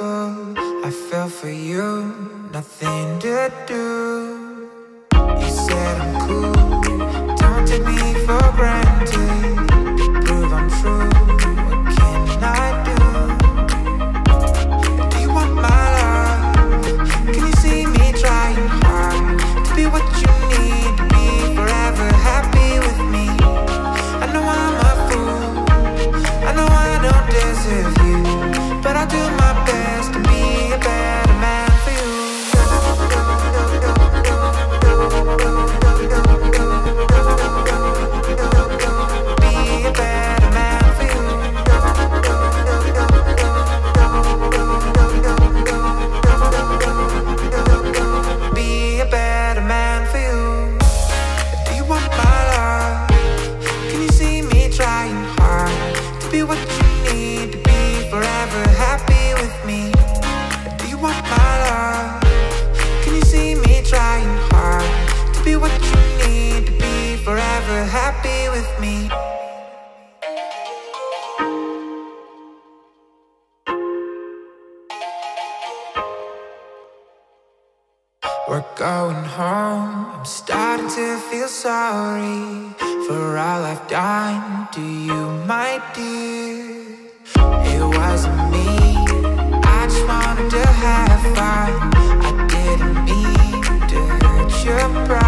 unbelievable. I fell for you, nothing to do. You said I'm cool, don't take me for granted. Prove I'm true, what can I do? Do you want my love? Can you see me trying hard to be what you need to be, forever happy with me? I know I'm a fool, I know I don't deserve you, but I do my best to be a better man for you. Be a better man for you. Be a better man for you. Do you want my love? Can you see me trying hard to be what you need to be, forever happy with me? Do you want my love? Can you see me trying hard to be what you need to be, forever happy with me? We're going home, I'm starting to feel sorry for all I've done to you, my dear. It wasn't me, I just wanted to have fun. I didn't mean to hurt your pride.